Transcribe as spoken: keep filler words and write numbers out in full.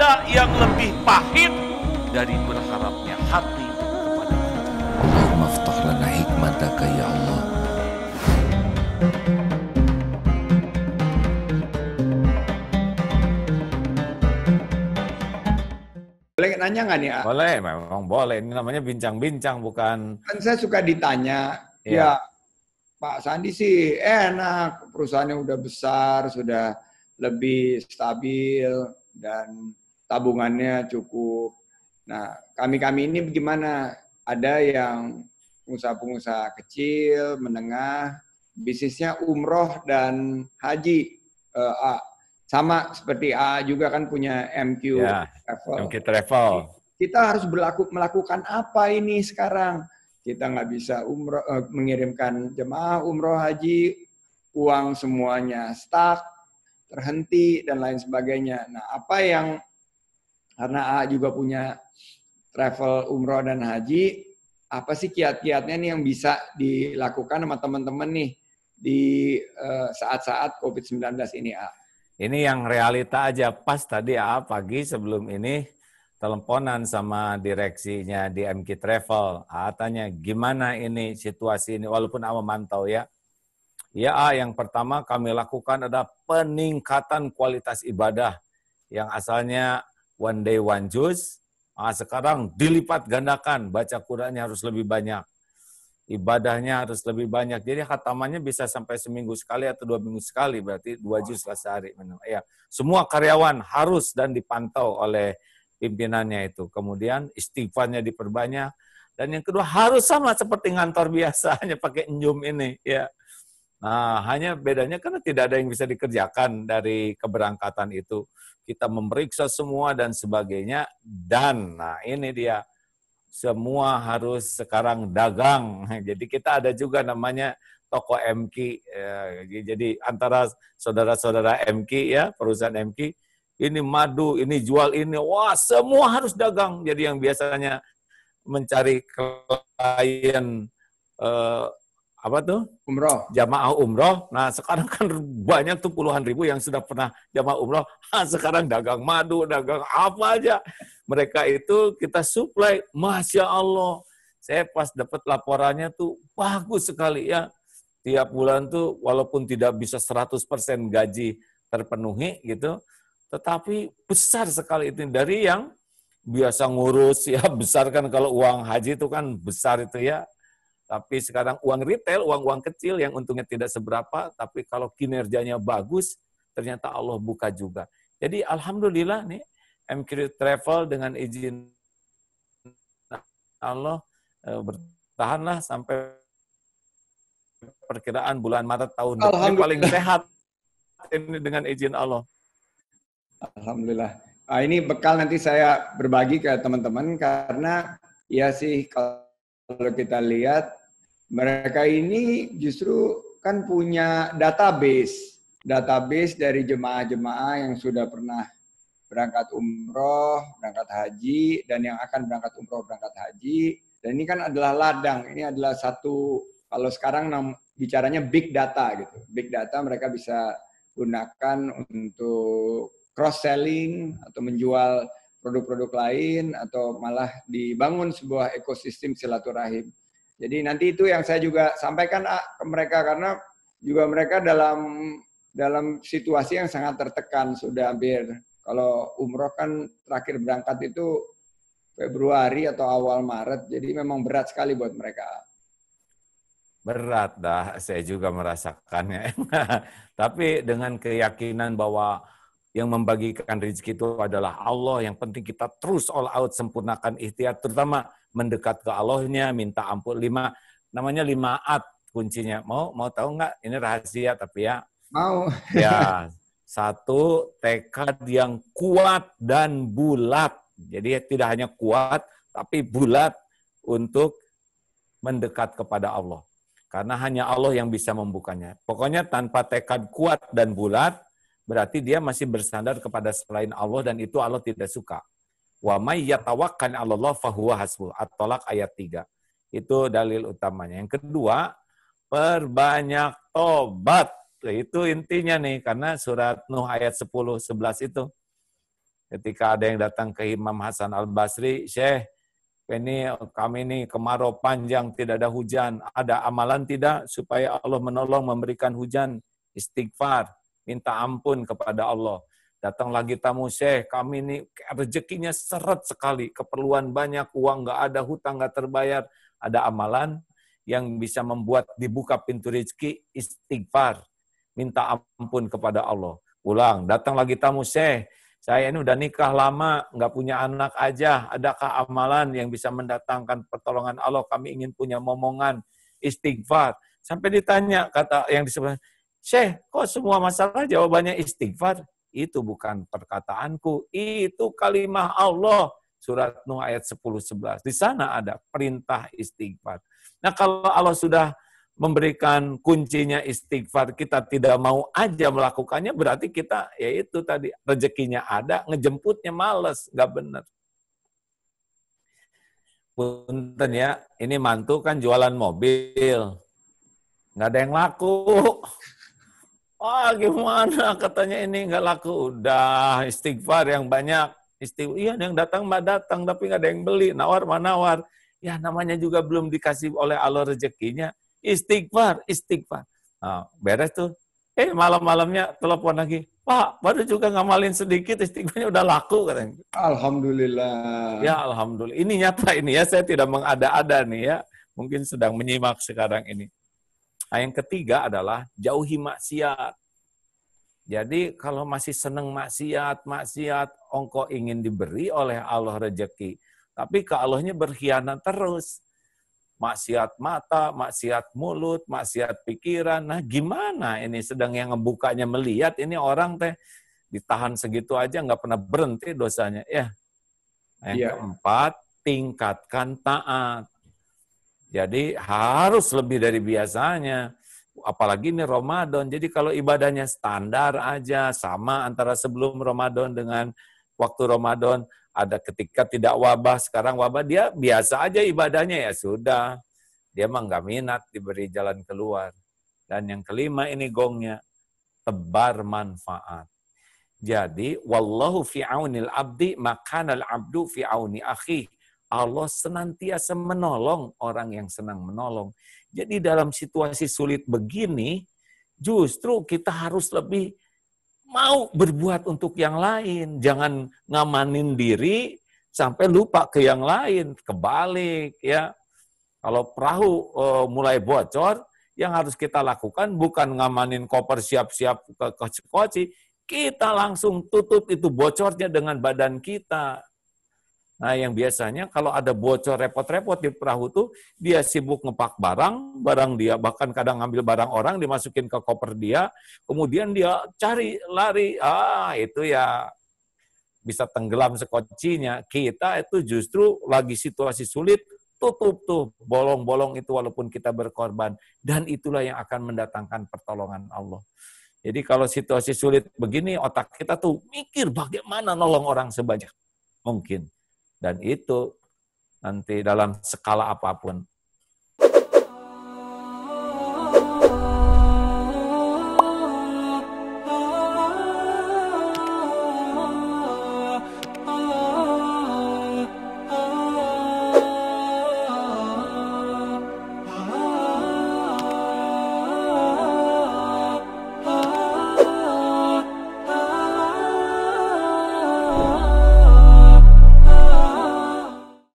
ada yang lebih pahit dari berharapnya hati kepada kita. Allahumma aftah lana hikmataka ya Allah. Boleh nanya nggak nih? Boleh, memang boleh. Ini namanya bincang-bincang, bukan? Kan saya suka ditanya, ya, ya Pak Sandi sih enak, perusahaannya udah besar, sudah lebih stabil, dan tabungannya cukup. Nah, kami-kami ini gimana? Ada yang pengusaha-pengusaha kecil, menengah, bisnisnya umroh dan haji. Eh, A. Sama seperti A juga kan punya M Q, ya, Travel. M Q Travel. Kita harus berlaku, melakukan apa ini sekarang? Kita nggak bisa umroh, eh, mengirimkan jemaah umroh haji, uang semuanya stuck, terhenti, dan lain sebagainya. Nah, apa yang, karena A juga punya travel umroh dan haji, apa sih kiat-kiatnya nih yang bisa dilakukan sama teman-teman nih di saat-saat uh, COVID sembilan belas ini, A? Ini yang realita aja. Pas tadi A pagi sebelum ini teleponan sama direksinya di M Q Travel. A tanya, gimana ini situasi ini? Walaupun A memantau ya. Ya, A, yang pertama kami lakukan ada peningkatan kualitas ibadah yang asalnya one day one juice, A, sekarang dilipat gandakan, baca Qurannya harus lebih banyak, ibadahnya harus lebih banyak. Jadi khatamannya bisa sampai seminggu sekali atau dua minggu sekali, berarti dua juz lah sehari. Ya, semua karyawan harus dan dipantau oleh pimpinannya itu. Kemudian istighfarnya diperbanyak, dan yang kedua harus sama seperti ngantor biasa, hanya pakai njum ini ya. Nah, hanya bedanya karena tidak ada yang bisa dikerjakan dari keberangkatan itu. Kita memeriksa semua dan sebagainya, dan nah ini dia, semua harus sekarang dagang. Jadi kita ada juga namanya toko M Q. Jadi antara saudara-saudara M Q ya, perusahaan M Q, ini madu, ini jual ini, wah semua harus dagang. Jadi yang biasanya mencari klien eh, apa tuh? Umroh. Jamaah umroh. Nah, sekarang kan banyak tuh puluhan ribu yang sudah pernah jamaah umroh. Nah, sekarang dagang madu, dagang apa aja. Mereka itu kita supply. Masya Allah. Saya pas dapat laporannya tuh bagus sekali ya. Tiap bulan tuh walaupun tidak bisa seratus persen gaji terpenuhi gitu, tetapi besar sekali itu. Dari yang biasa ngurus ya, besar kan kalau uang haji itu kan besar itu ya. Tapi sekarang uang retail, uang-uang kecil yang untungnya tidak seberapa, tapi kalau kinerjanya bagus, ternyata Allah buka juga. Jadi alhamdulillah nih, M Q Travel dengan izin Allah bertahanlah sampai perkiraan bulan Maret tahun depan paling sehat ini dengan izin Allah. Alhamdulillah. Nah, ini bekal nanti saya berbagi ke teman-teman, karena ya sih kalau kita lihat mereka ini justru kan punya database. Database dari jemaah-jemaah yang sudah pernah berangkat umroh, berangkat haji, dan yang akan berangkat umroh, berangkat haji. Dan ini kan adalah ladang. Ini adalah satu, kalau sekarang bicaranya big data gitu. Big data mereka bisa gunakan untuk cross-selling atau menjual produk-produk lain, atau malah dibangun sebuah ekosistem silaturahim. Jadi nanti itu yang saya juga sampaikan ke mereka, karena juga mereka dalam dalam situasi yang sangat tertekan sudah hampir. Kalau umroh kan terakhir berangkat itu Februari atau awal Maret, jadi memang berat sekali buat mereka. Berat dah, saya juga merasakannya. Tapi dengan keyakinan bahwa yang membagikan rezeki itu adalah Allah, yang penting kita terus all out, sempurnakan ikhtiar, terutama mendekat ke Allahnya, minta ampun. Lima, namanya lima at kuncinya. Mau mau tahu nggak? Ini rahasia tapi ya. Mau. Ya, satu, tekad yang kuat dan bulat. Jadi tidak hanya kuat, tapi bulat untuk mendekat kepada Allah. Karena hanya Allah yang bisa membukanya. Pokoknya tanpa tekad kuat dan bulat, berarti dia masih bersandar kepada selain Allah, dan itu Allah tidak suka. Wa may yatawakkal 'alallahi fahuwa hasbuh. At-Talaq ayat tiga. Itu dalil utamanya. Yang kedua, perbanyak tobat. Itu intinya nih, karena surat Nuh ayat sepuluh sebelas itu. Ketika ada yang datang ke Imam Hasan al-Basri, Syekh, ini kami ini kemarau panjang, tidak ada hujan. Ada amalan tidak supaya Allah menolong memberikan hujan? Istighfar, minta ampun kepada Allah. Datang lagi tamu, Syekh, kami ini rezekinya seret sekali, keperluan banyak, uang nggak ada, hutang nggak terbayar. Ada amalan yang bisa membuat dibuka pintu rezeki? Istighfar, minta ampun kepada Allah. Pulang, datang lagi tamu, Syekh, saya ini udah nikah lama, nggak punya anak aja, adakah amalan yang bisa mendatangkan pertolongan Allah? Kami ingin punya momongan. Istighfar. Sampai ditanya, kata yang di sebelah, Syekh, kok semua masalah jawabannya istighfar? Itu bukan perkataanku, itu kalimah Allah. Surat Nuh ayat sepuluh sebelas. Di sana ada perintah istighfar. Nah, kalau Allah sudah memberikan kuncinya istighfar, kita tidak mau aja melakukannya, berarti kita, ya itu tadi, rezekinya ada, ngejemputnya males, nggak benar. Punten ya, ini mantu kan jualan mobil, nggak ada yang laku. Wah, gimana katanya ini nggak laku, udah istighfar yang banyak. Istighfar, iya yang datang mbak datang, tapi nggak ada yang beli, nawar mbak nawar. Ya namanya juga belum dikasih oleh Allah rezekinya, istighfar, istighfar. Nah, beres tuh. Eh, malam-malamnya telepon lagi. Pak, baru juga ngamalin sedikit, istighfarnya udah laku. Katanya. Alhamdulillah. Ya, alhamdulillah. Ini nyata ini ya, saya tidak mengada-ada nih ya. Mungkin sedang menyimak sekarang ini. Nah, yang ketiga adalah jauhi maksiat. Jadi kalau masih seneng maksiat, maksiat, engkau ingin diberi oleh Allah rejeki. Tapi ke Allahnya berkhianat terus. Maksiat mata, maksiat mulut, maksiat pikiran. Nah, gimana ini sedang yang ngebukanya melihat ini orang teh ditahan segitu aja nggak pernah berhenti dosanya. Ya. Yang yeah. keempat, tingkatkan taat. Jadi harus lebih dari biasanya. Apalagi ini Ramadan. Jadi kalau ibadahnya standar aja, sama antara sebelum Ramadan dengan waktu Ramadan, ada ketika tidak wabah, sekarang wabah, dia biasa aja ibadahnya, ya sudah. Dia mah nggak minat diberi jalan keluar. Dan yang kelima ini gongnya, tebar manfaat. Jadi, wallahu fi aunil abdi, makanal abdu fi auni akhih. Allah senantiasa menolong orang yang senang menolong. Jadi dalam situasi sulit begini, justru kita harus lebih mau berbuat untuk yang lain. Jangan ngamanin diri sampai lupa ke yang lain. Kebalik ya. Kalau perahu e, mulai bocor, yang harus kita lakukan bukan ngamanin koper siap-siap ke koci-koci. Kita langsung tutup itu bocornya dengan badan kita. Nah yang biasanya kalau ada bocor repot-repot di perahu tuh, dia sibuk ngepak barang, barang dia, bahkan kadang ngambil barang orang, dimasukin ke koper dia, kemudian dia cari, lari, ah itu ya bisa tenggelam sekocinya. Kita itu justru lagi situasi sulit, tutup tuh bolong-bolong itu walaupun kita berkorban. Dan itulah yang akan mendatangkan pertolongan Allah. Jadi kalau situasi sulit begini, otak kita tuh mikir bagaimana nolong orang sebanyak mungkin. Dan itu nanti dalam skala apapun.